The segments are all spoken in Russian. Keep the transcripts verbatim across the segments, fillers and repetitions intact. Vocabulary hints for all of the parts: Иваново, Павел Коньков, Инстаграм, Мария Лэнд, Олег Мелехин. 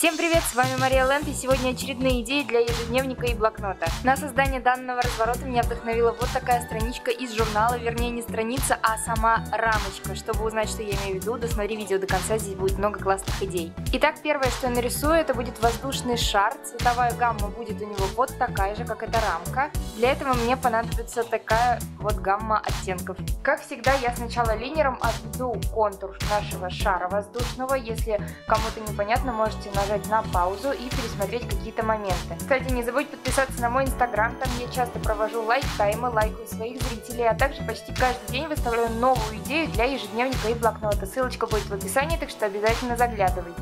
Всем привет, с вами Мария Лэнд, и сегодня очередные идеи для ежедневника и блокнота. На создание данного разворота меня вдохновила вот такая страничка из журнала, вернее не страница, а сама рамочка. Чтобы узнать, что я имею в виду, досмотри видео до конца, здесь будет много классных идей. Итак, первое, что я нарисую, это будет воздушный шар, цветовая гамма будет у него вот такая же, как эта рамка. Для этого мне понадобится такая вот гамма оттенков. Как всегда, я сначала линером обведу контур нашего шара воздушного, если кому-то непонятно, можете нажать на паузу и пересмотреть какие-то моменты. Кстати, не забудь подписаться на мой инстаграм, там я часто провожу лайк-таймы, лайкаю своих зрителей, а также почти каждый день выставляю новую идею для ежедневника и блокнота. Ссылочка будет в описании, так что обязательно заглядывай.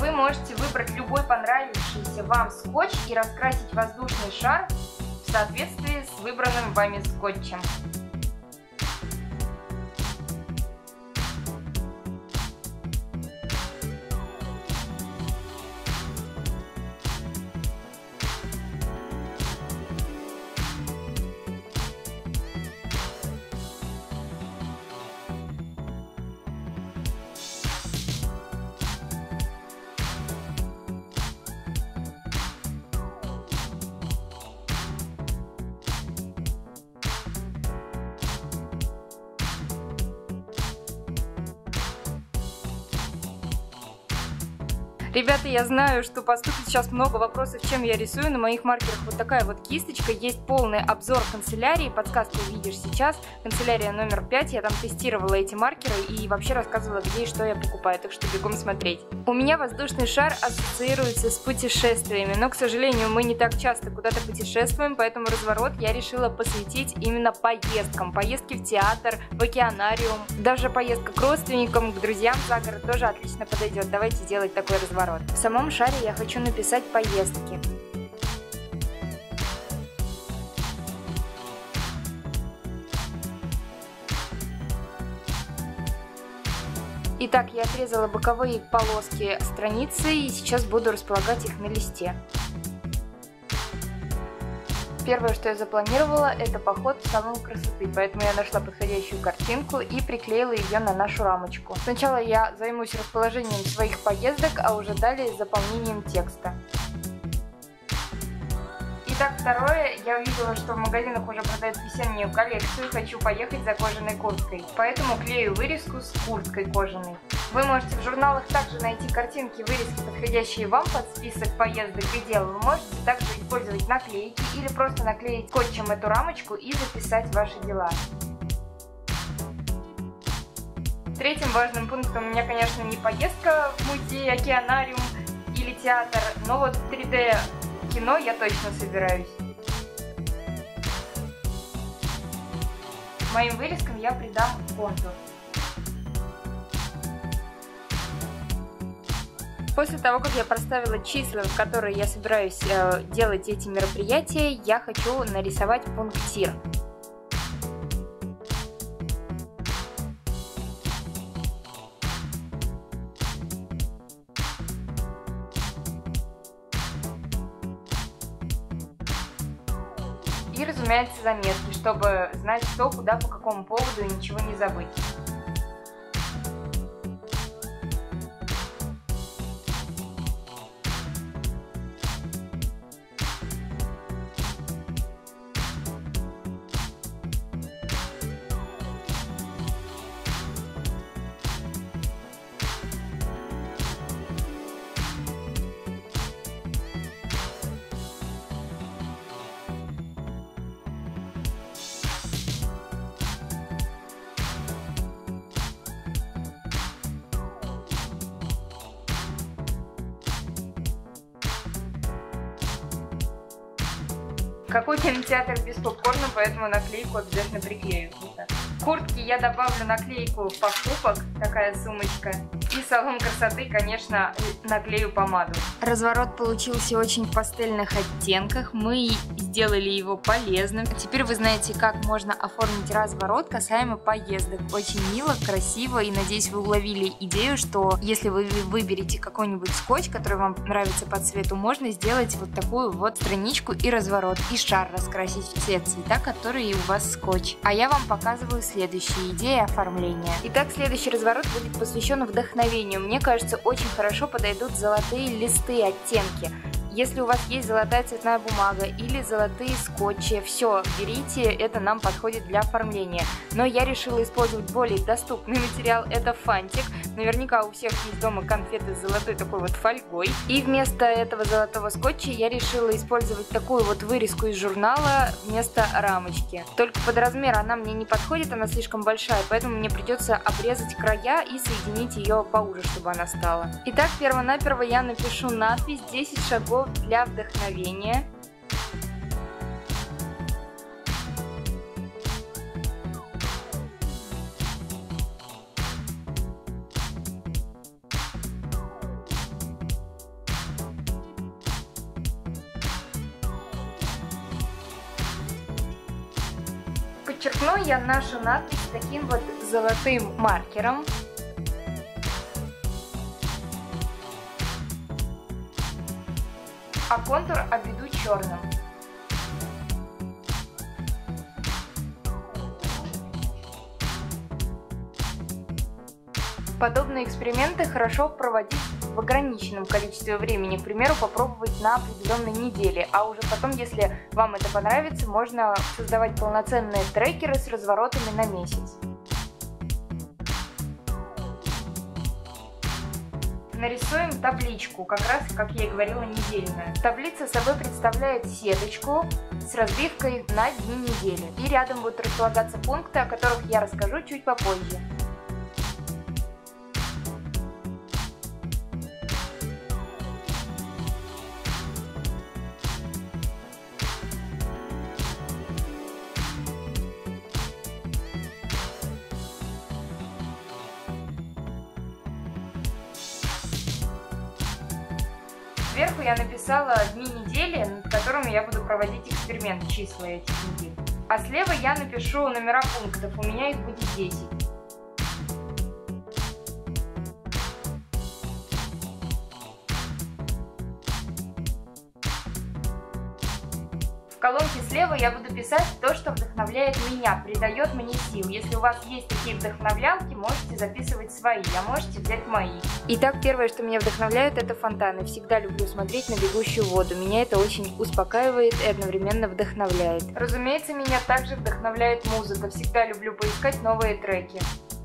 Вы можете выбрать любой понравившийся вам скотч и раскрасить воздушный шар в соответствии с выбранным вами скотчем. Ребята, я знаю, что поступит сейчас много вопросов, чем я рисую. На моих маркерах вот такая вот кисточка. Есть полный обзор канцелярии, подсказку увидишь сейчас. Канцелярия номер пять. Я там тестировала эти маркеры и вообще рассказывала, где и что я покупаю. Так что бегом смотреть. У меня воздушный шар ассоциируется с путешествиями. Но, к сожалению, мы не так часто куда-то путешествуем, поэтому разворот я решила посвятить именно поездкам. Поездки в театр, в океанариум. Даже поездка к родственникам, к друзьям за город тоже отлично подойдет. Давайте делать такой разворот. В самом шаре я хочу написать поездки. Итак, я отрезала боковые полоски страницы и сейчас буду располагать их на листе. Первое, что я запланировала, это поход в салон красоты, поэтому я нашла подходящую картинку и приклеила ее на нашу рамочку. Сначала я займусь расположением своих поездок, а уже далее заполнением текста. Итак, второе, я увидела, что в магазинах уже продают весеннюю коллекцию, хочу поехать за кожаной курткой, поэтому клею вырезку с курткой кожаной. Вы можете в журналах также найти картинки, вырезки, подходящие вам под список поездок и дел. Вы можете также использовать наклейки или просто наклеить скотчем эту рамочку и записать ваши дела. Третьим важным пунктом у меня, конечно, не поездка в музей, океанариум или театр, но вот три дэ кино я точно собираюсь. Моим вырезкам я придам контур. После того, как я проставила числа, в которые я собираюсь э, делать эти мероприятия, я хочу нарисовать пунктир. И, разумеется, заметки, чтобы знать, что, куда, по какому поводу и ничего не забыть. Какой кинотеатр без попкорна, поэтому наклейку обязательно приклею. Куртки я добавлю наклейку покупок, такая сумочка. И и салон красоты, конечно, наклею помаду. Разворот получился очень в пастельных оттенках. Мы сделали его полезным. Теперь вы знаете, как можно оформить разворот касаемо поездок. Очень мило, красиво, и надеюсь, вы уловили идею, что если вы выберете какой-нибудь скотч, который вам нравится по цвету, можно сделать вот такую вот страничку и разворот, и шар раскрасить в те цвета, которые у вас скотч. А я вам показываю следующие идеи оформления. Итак, следующий разворот будет посвящен вдохновению. Мне кажется, очень хорошо подойдут золотые листы, оттенки. Если у вас есть золотая цветная бумага или золотые скотчи, все, берите, это нам подходит для оформления. Но я решила использовать более доступный материал, это фантик. Наверняка у всех есть дома конфеты с золотой такой вот фольгой. И вместо этого золотого скотча я решила использовать такую вот вырезку из журнала вместо рамочки. Только под размер она мне не подходит, она слишком большая, поэтому мне придется обрезать края и соединить ее поуже, чтобы она стала. Итак, перво-наперво я напишу надпись «десять шагов для вдохновения». Подчеркну я нашу надпись таким вот золотым маркером. А контур обведу черным. Подобные эксперименты хорошо проводить в ограниченном количестве времени, к примеру, попробовать на определенной неделе, а уже потом, если вам это понравится, можно создавать полноценные трекеры с разворотами на месяц. Нарисуем табличку, как раз, как я и говорила, недельная. Таблица собой представляет сеточку с разбивкой на дни недели. И рядом будут располагаться пункты, о которых я расскажу чуть попозже. Сверху я написала дни недели, над которыми я буду проводить эксперимент, числа этих недель. А слева я напишу номера пунктов, у меня их будет десять. В колонке слева я буду писать то, что вдохновляет меня, придает мне сил. Если у вас есть такие вдохновлялки, можете записывать свои, а можете взять мои. Итак, первое, что меня вдохновляет, это фонтаны. Всегда люблю смотреть на бегущую воду. Меня это очень успокаивает и одновременно вдохновляет. Разумеется, меня также вдохновляет музыка. Всегда люблю поискать новые треки.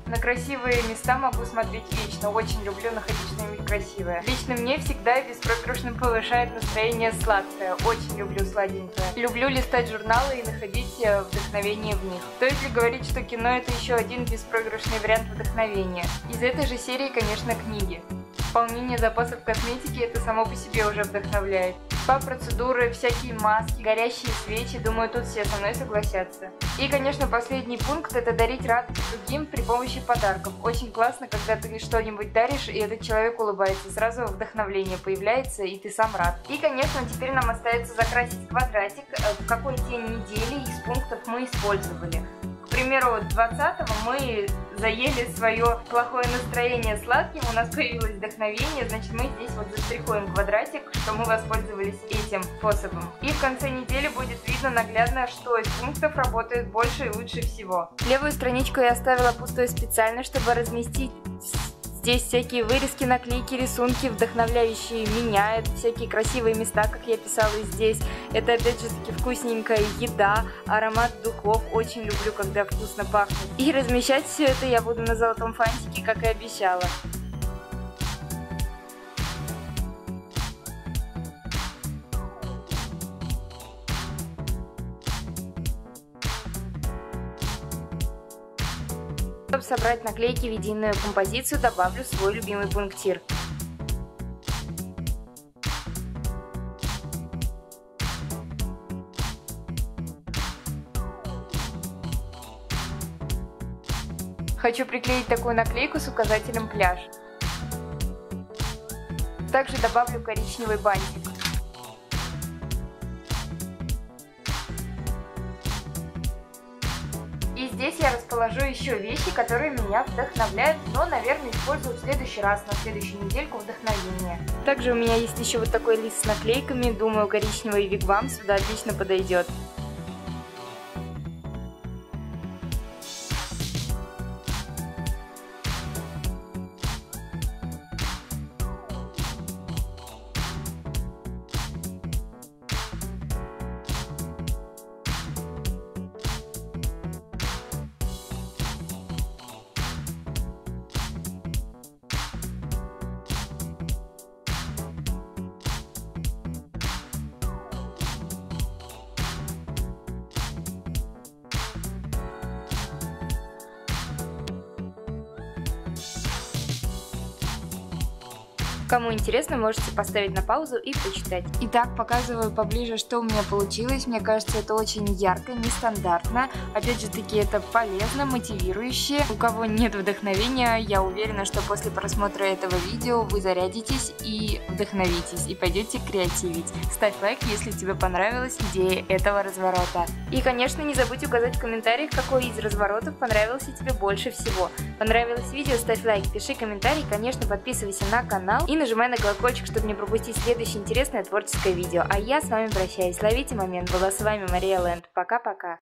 На красивые места могу смотреть вечно, очень люблю находить что-нибудь красивое. Лично мне всегда и беспроигрышно повышает настроение сладкое, очень люблю сладенькое. Люблю листать журналы и находить вдохновение в них. Стоит ли говорить, что кино — это еще один беспроигрышный вариант вдохновения? Из этой же серии, конечно, книги. Пополнение запасов косметики — это само по себе уже вдохновляет. Спа-процедуры, всякие маски, горящие свечи, думаю, тут все со мной согласятся. И, конечно, последний пункт — это дарить радость другим при помощи подарков. Очень классно, когда ты что-нибудь даришь, и этот человек улыбается, сразу вдохновление появляется, и ты сам рад. И, конечно, теперь нам остается закрасить квадратик, в какой день недели из пунктов мы использовали. К примеру, двадцатого мы заели свое плохое настроение сладким, у нас появилось вдохновение, значит, мы здесь вот заштрихуем квадратик, что мы воспользовались этим способом. И в конце недели будет видно наглядно, что из пунктов работает больше и лучше всего. Левую страничку я оставила пустой специально, чтобы разместить здесь всякие вырезки, наклейки, рисунки, вдохновляющие меня, это всякие красивые места, как я писала здесь. Это опять же таки вкусненькая еда, аромат духов, очень люблю, когда вкусно пахнет. И размещать все это я буду на золотом фантике, как и обещала. Чтобы собрать наклейки в единую композицию, добавлю свой любимый пунктир. Хочу приклеить такую наклейку с указателем «пляж». Также добавлю коричневый бантик. И здесь я расположу еще вещи, которые меня вдохновляют, но, наверное, использую в следующий раз, на следующую недельку вдохновения. Также у меня есть еще вот такой лист с наклейками, думаю, коричневый вигвам сюда отлично подойдет. Кому интересно, можете поставить на паузу и почитать. Итак, показываю поближе, что у меня получилось. Мне кажется, это очень ярко, нестандартно. Опять же таки, это полезно, мотивирующе. У кого нет вдохновения, я уверена, что после просмотра этого видео вы зарядитесь и вдохновитесь, и пойдете креативить. Ставь лайк, если тебе понравилась идея этого разворота. И, конечно, не забудь указать в комментариях, какой из разворотов понравился тебе больше всего. Понравилось видео? Ставь лайк, пиши комментарий, конечно, подписывайся на канал и нажимай на колокольчик, чтобы не пропустить следующее интересное творческое видео. А я с вами прощаюсь. Ловите момент. Была с вами Мария Лэнд. Пока-пока.